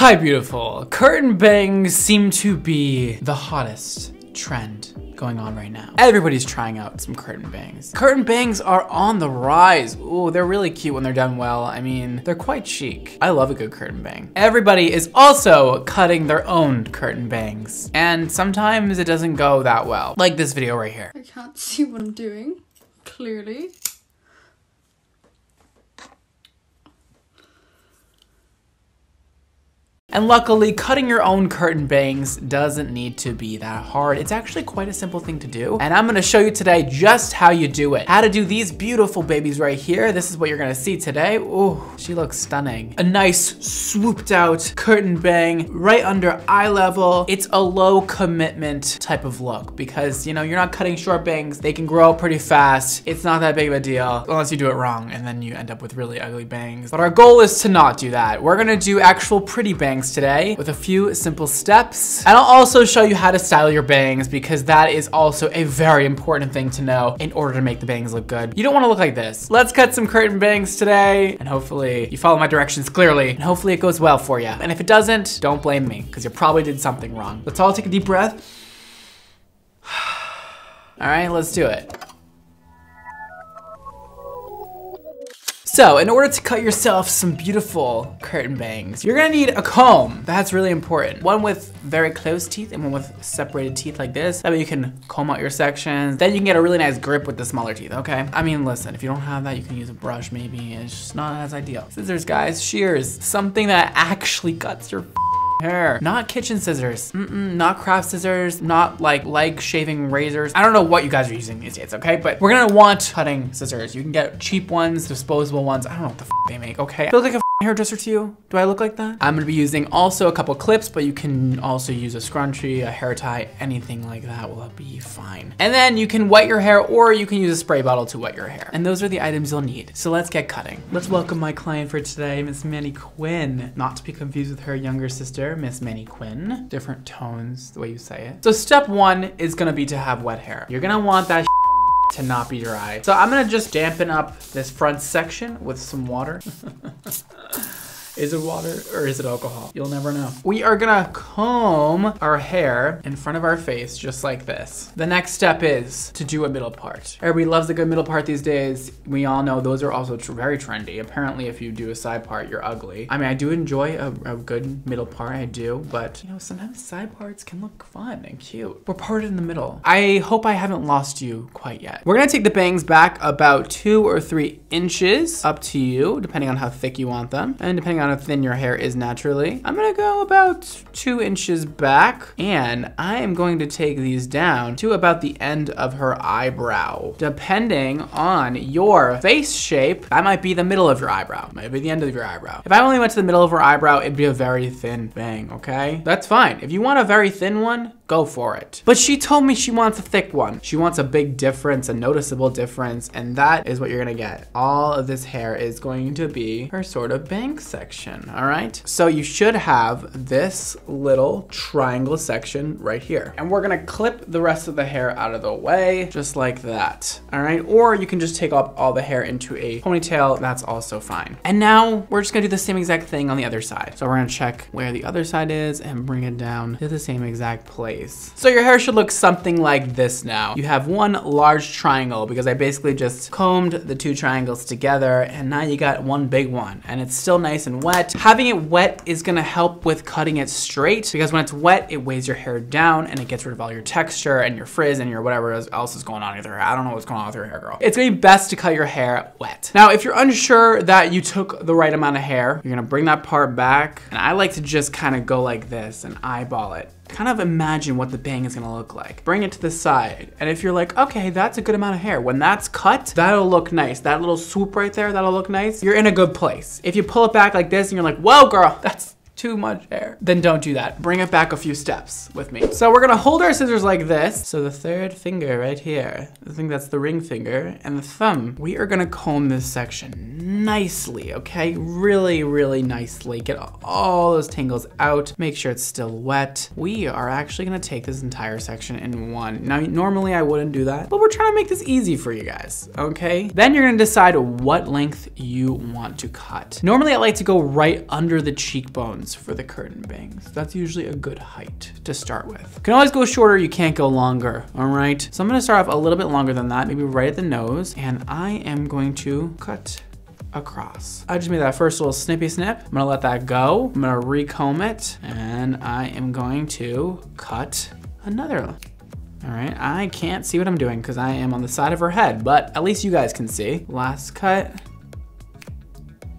Hi beautiful, curtain bangs seem to be the hottest trend going on right now. Everybody's trying out some curtain bangs. Curtain bangs are on the rise. Ooh, they're really cute when they're done well. I mean, they're quite chic. I love a good curtain bang. Everybody is also cutting their own curtain bangs, and sometimes it doesn't go that well. Like this video right here. I can't see what I'm doing, clearly. And luckily, cutting your own curtain bangs doesn't need to be that hard. It's actually quite a simple thing to do. And I'm gonna show you today just how you do it. How to do these beautiful babies right here. This is what you're gonna see today. Ooh, she looks stunning. A nice swooped out curtain bang right under eye level. It's a low commitment type of look because, you know, you're not cutting short bangs. They can grow pretty fast. It's not that big of a deal unless you do it wrong and then you end up with really ugly bangs. But our goal is to not do that. We're gonna do actual pretty bangs today with a few simple steps. And I'll also show you how to style your bangs because that is also a very important thing to know in order to make the bangs look good. You don't want to look like this. Let's cut some curtain bangs today and hopefully you follow my directions clearly and hopefully it goes well for you. And if it doesn't, don't blame me because you probably did something wrong. Let's all take a deep breath. All right, let's do it. So in order to cut yourself some beautiful curtain bangs, you're gonna need a comb. That's really important. One with very closed teeth and one with separated teeth like this. That way you can comb out your sections. Then you can get a really nice grip with the smaller teeth, okay? I mean, listen, if you don't have that, you can use a brush maybe. It's just not as ideal. Scissors, guys, shears, something that actually cuts your hair. Not kitchen scissors, not craft scissors, not like shaving razors. I don't know what you guys are using these days, okay? But we're gonna want cutting scissors. You can get cheap ones, disposable ones. I don't know what the f they make, okay? I look like a hairdresser to you? Do I look like that? I'm gonna be using also a couple clips, but you can also use a scrunchie, a hair tie, anything like that will be fine. And then you can wet your hair or you can use a spray bottle to wet your hair. And those are the items you'll need. So let's get cutting. Let's welcome my client for today, Miss Manny Quinn. Not to be confused with her younger sister, Miss Manny Quinn. Different tones, the way you say it. So step one is gonna be to have wet hair. You're gonna want that to not be dry. So I'm gonna just dampen up this front section with some water. Is it water or is it alcohol? You'll never know. We are gonna comb our hair in front of our face just like this. The next step is to do a middle part. Everybody loves a good middle part these days. We all know those are also very trendy. Apparently if you do a side part, you're ugly. I mean, I do enjoy a good middle part, I do, but you know, sometimes side parts can look fun and cute. We're parted in the middle. I hope I haven't lost you quite yet. We're gonna take the bangs back about 2 or 3 inches, up to you, depending on how thick you want them and depending on how thin your hair is naturally. I'm gonna go about 2 inches back and I am going to take these down to about the end of her eyebrow. Depending on your face shape, that might be the middle of your eyebrow, might be the end of your eyebrow. If I only went to the middle of her eyebrow, it'd be a very thin bang, okay? That's fine. If you want a very thin one, go for it. But she told me she wants a thick one. She wants a big difference, a noticeable difference, and that is what you're gonna get. All of this hair is going to be her sort of bang section, all right? So you should have this little triangle section right here. And we're gonna clip the rest of the hair out of the way, just like that, all right? Or you can just take up all the hair into a ponytail, that's also fine. And now we're just gonna do the same exact thing on the other side. So we're gonna check where the other side is and bring it down to the same exact place. So your hair should look something like this now. You have one large triangle because I basically just combed the two triangles together and now you got one big one and it's still nice and wet. Having it wet is gonna help with cutting it straight because when it's wet, it weighs your hair down and it gets rid of all your texture and your frizz and your whatever else is going on with your hair. I don't know what's going on with your hair, girl. It's gonna be best to cut your hair wet. Now, if you're unsure that you took the right amount of hair, you're gonna bring that part back and I like to just kind of go like this and eyeball it. Kind of imagine what the bang is gonna look like. Bring it to the side. And if you're like, okay, that's a good amount of hair. When that's cut, that'll look nice. That little swoop right there, that'll look nice. You're in a good place. If you pull it back like this and you're like, whoa girl, that's too much hair, then don't do that. Bring it back a few steps with me. So we're gonna hold our scissors like this. So the third finger right here, I think that's the ring finger and the thumb. We are gonna comb this section nicely, okay? Really, really nicely. Get all those tangles out. Make sure it's still wet. We are actually gonna take this entire section in one. Now, normally I wouldn't do that, but we're trying to make this easy for you guys, okay? Then you're gonna decide what length you want to cut. Normally I like to go right under the cheekbones. inches for the curtain bangs. That's usually a good height to start with. You can always go shorter, you can't go longer, all right? So I'm gonna start off a little bit longer than that, maybe right at the nose, and I am going to cut across. I just made that first little snippy snip. I'm gonna let that go. I'm gonna recomb it, and I am going to cut another one. All right, I can't see what I'm doing because I am on the side of her head, but at least you guys can see. Last cut.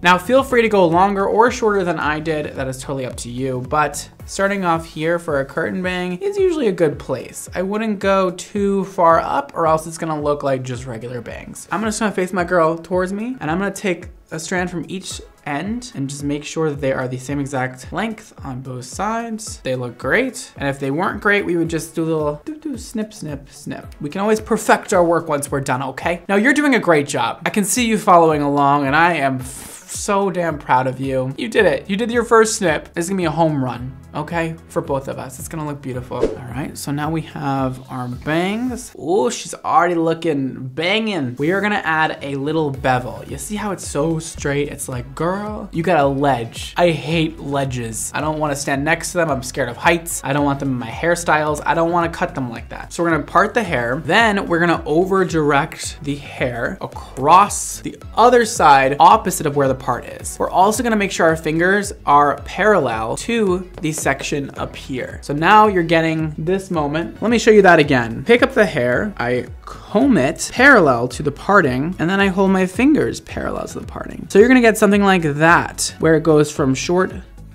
Now feel free to go longer or shorter than I did, that is totally up to you, but starting off here for a curtain bang is usually a good place. I wouldn't go too far up or else it's gonna look like just regular bangs. I'm just gonna face my girl towards me and I'm gonna take a strand from each end and just make sure that they are the same exact length on both sides. They look great. And if they weren't great, we would just do a little snip, snip, snip. We can always perfect our work once we're done, okay? Now you're doing a great job. I can see you following along and I am so damn proud of you. You did it. You did your first snip. It's gonna be a home run, okay? For both of us. It's gonna look beautiful. All right, so now we have our bangs. Oh, she's already looking banging. We are gonna add a little bevel. You see how it's so straight? It's like, girl, you got a ledge. I hate ledges. I don't wanna stand next to them. I'm scared of heights. I don't want them in my hairstyles. I don't wanna cut them like that. So we're gonna part the hair. Then we're gonna over direct the hair across the other side, opposite of where the part is. We're also gonna make sure our fingers are parallel to the section up here. So now you're getting this moment. Let me show you that again. Pick up the hair, I comb it parallel to the parting, and then I hold my fingers parallel to the parting. So you're gonna get something like that, where it goes from short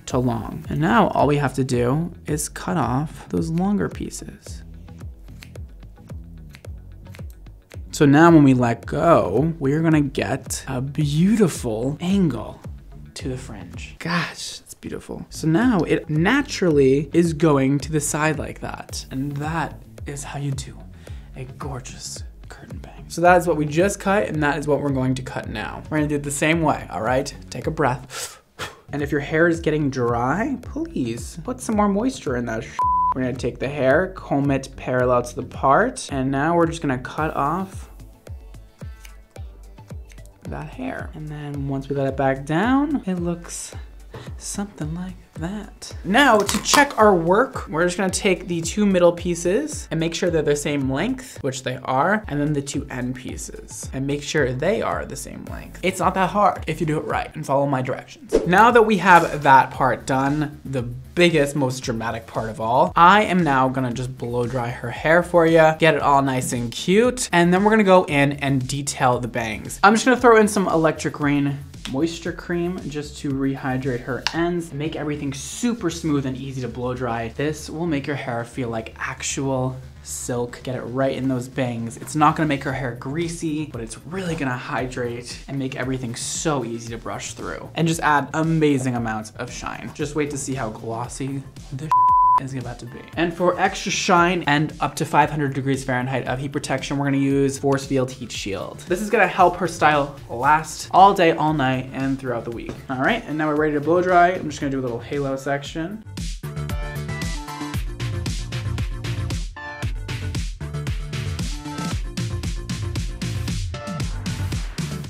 to long. And now all we have to do is cut off those longer pieces. So now when we let go, we're gonna get a beautiful angle to the fringe. Gosh, it's beautiful. So now it naturally is going to the side like that. And that is how you do a gorgeous curtain bang. So that is what we just cut and that is what we're going to cut now. We're gonna do it the same way, all right? Take a breath. And if your hair is getting dry, please put some more moisture in that shit. We're gonna take the hair, comb it parallel to the part, and now we're just gonna cut off that hair. And then once we let it back down, it looks something like that. Now to check our work, we're just gonna take the two middle pieces and make sure they're the same length, which they are, and then the two end pieces and make sure they are the same length. It's not that hard if you do it right and follow my directions. Now that we have that part done, the biggest, most dramatic part of all. I am now gonna just blow dry her hair for you, get it all nice and cute, and then we're gonna go in and detail the bangs. I'm just gonna throw in some Electric Rain moisture cream just to rehydrate her ends, make everything super smooth and easy to blow dry. This will make your hair feel like actual silk, get it right in those bangs. It's not gonna make her hair greasy, but it's really gonna hydrate and make everything so easy to brush through and just add amazing amounts of shine. Just wait to see how glossy this is about to be. And for extra shine and up to 500 degrees Fahrenheit of heat protection, we're gonna use Force Field Heat Shield. This is gonna help her style last all day, all night, and throughout the week. All right, and now we're ready to blow dry. I'm just gonna do a little halo section.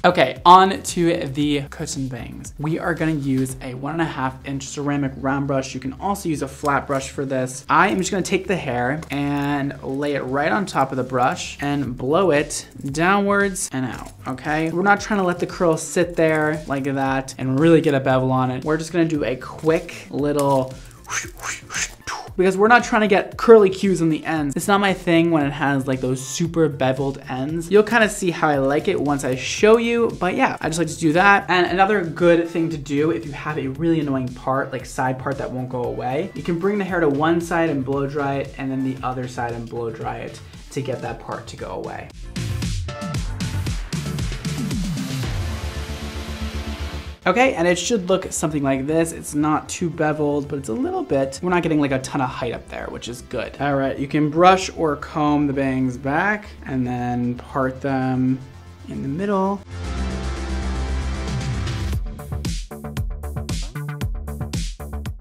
Okay, on to the curtain bangs. We are gonna use a 1.5-inch ceramic round brush. You can also use a flat brush for this. I am just gonna take the hair and lay it right on top of the brush and blow it downwards and out, okay? We're not trying to let the curl sit there like that and really get a bevel on it. We're just gonna do a quick little whoosh, whoosh, whoosh, because we're not trying to get curly cues on the ends. It's not my thing when it has like those super beveled ends. You'll kind of see how I like it once I show you, but yeah, I just like to do that. And another good thing to do if you have a really annoying part, like side part that won't go away, you can bring the hair to one side and blow dry it and then the other side and blow dry it to get that part to go away. Okay, and it should look something like this. It's not too beveled, but it's a little bit. We're not getting like a ton of height up there, which is good. All right, you can brush or comb the bangs back and then part them in the middle.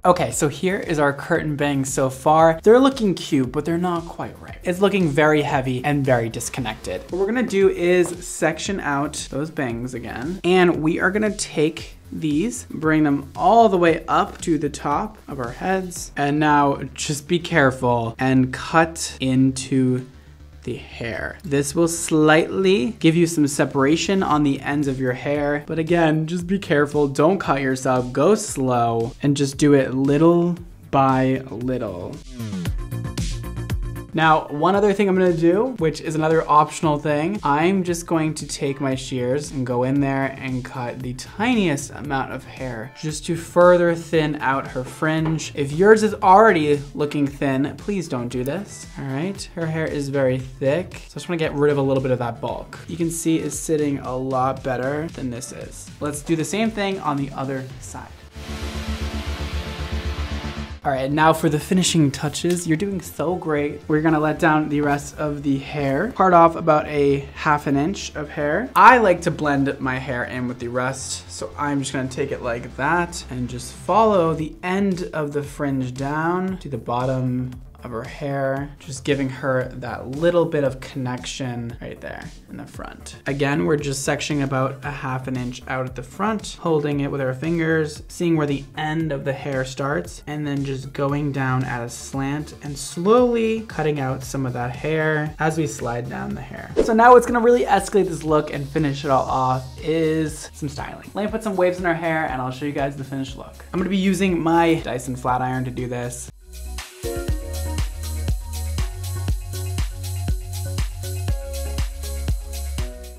Okay, so here is our curtain bangs so far. They're looking cute, but they're not quite right. It's looking very heavy and very disconnected. What we're gonna do is section out those bangs again, and we are gonna take these, bring them all the way up to the top of our heads. And now just be careful and cut into the hair. This will slightly give you some separation on the ends of your hair. But again, just be careful. Don't cut yourself, go slow, and just do it little by little. Now, one other thing I'm gonna do, which is another optional thing, I'm just going to take my shears and go in there and cut the tiniest amount of hair just to further thin out her fringe. If yours is already looking thin, please don't do this, all right? Her hair is very thick, so I just wanna get rid of a little bit of that bulk. You can see it's sitting a lot better than this is. Let's do the same thing on the other side. All right, now for the finishing touches. You're doing so great. We're gonna let down the rest of the hair. Part off about a ½ inch of hair. I like to blend my hair in with the rest, so I'm just gonna take it like that and just follow the end of the fringe down to the bottom of her hair, just giving her that little bit of connection right there in the front. Again, we're just sectioning about a ½ inch out at the front, holding it with our fingers, seeing where the end of the hair starts, and then just going down at a slant and slowly cutting out some of that hair as we slide down the hair. So now what's gonna really escalate this look and finish it all off is some styling. Let me put some waves in our hair and I'll show you guys the finished look. I'm gonna be using my Dyson flat iron to do this.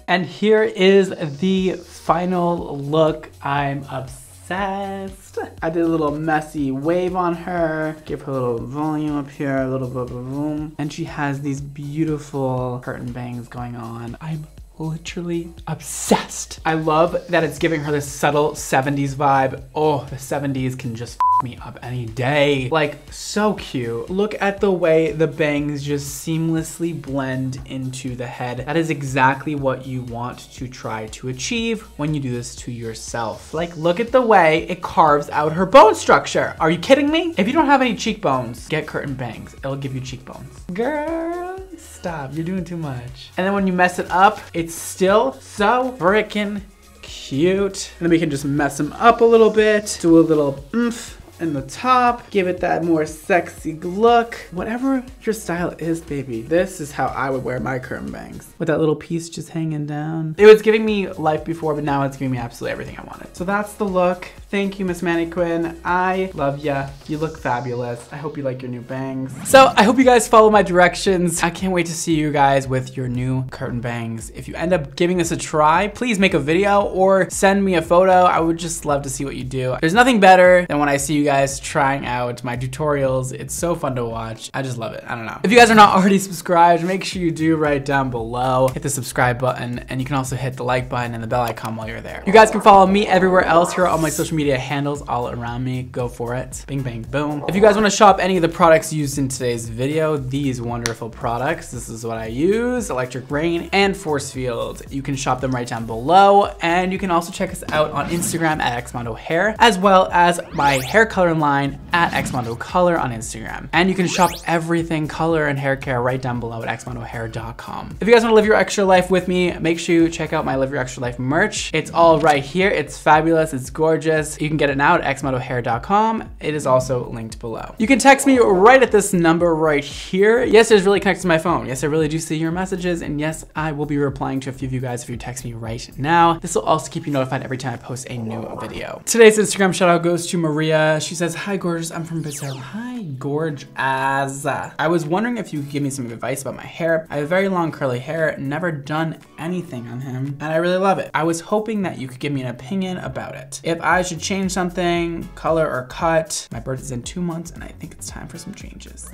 And here is the final look. I'm obsessed. I did a little messy wave on her, give her a little volume up here, a little boom, boom, boom. And she has these beautiful curtain bangs going on. I'm literally obsessed. I love that it's giving her this subtle 70s vibe. Oh, the 70s can just f me up any day. Like, so cute. Look at the way the bangs just seamlessly blend into the head. That is exactly what you want to try to achieve when you do this to yourself. Like, look at the way it carves out her bone structure. Are you kidding me? If you don't have any cheekbones, get curtain bangs. It'll give you cheekbones. Girl, stop, you're doing too much. And then when you mess it up, it's still so frickin' cute. And then we can just mess them up a little bit, do a little oomph in the top, give it that more sexy look. Whatever your style is, baby, this is how I would wear my curtain bangs. With that little piece just hanging down. It was giving me life before, but now it's giving me absolutely everything I wanted. So that's the look. Thank you, Miss Mannequin. I love ya. You look fabulous. I hope you like your new bangs. So I hope you guys follow my directions. I can't wait to see you guys with your new curtain bangs. If you end up giving this a try, please make a video or send me a photo. I would just love to see what you do. There's nothing better than when I see you guys trying out my tutorials. It's so fun to watch. I just love it. I don't know. If you guys are not already subscribed, make sure you do right down below. Hit the subscribe button, and you can also hit the like button and the bell icon while you're there. You guys can follow me everywhere else here on all my social media handles all around me. Go for it. Bing, bang, boom. If you guys want to shop any of the products used in today's video, these wonderful products, this is what I use, Electric Rain and Force Field. You can shop them right down below, and you can also check us out on Instagram at XMONDO Hair, as well as my hair color line at XMONDO Color on Instagram. And you can shop everything color and hair care right down below at xmondohair.com. If you guys want to live your extra life with me, make sure you check out my Live Your Extra Life merch. It's all right here. It's fabulous. It's gorgeous. You can get it now at xmondohair.com. It is also linked below. You can text me right at this number right here. Yes, it is really connected to my phone. Yes, I really do see your messages. And yes, I will be replying to a few of you guys if you text me right now. This will also keep you notified every time I post a new video. Today's Instagram shout out goes to Maria. She says, hi, gorgeous. I'm from Brazil. Hi, gorgeous. I was wondering if you could give me some advice about my hair. I have very long curly hair, never done anything on him, and I really love it. I was hoping that you could give me an opinion about it. If I should change something, color or cut. My birth is in 2 months, and I think it's time for some changes.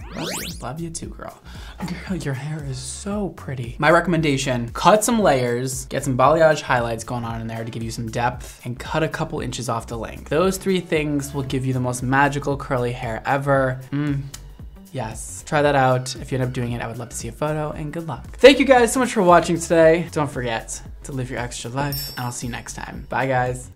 Love you too, girl. Girl, your hair is so pretty. My recommendation, cut some layers, get some balayage highlights going on in there to give you some depth, and cut a couple inches off the length. Those three things will give you the most magical curly hair ever. Yes, try that out. If you end up doing it, I would love to see a photo, and good luck. Thank you guys so much for watching today. Don't forget to live your extra life, and I'll see you next time. Bye, guys.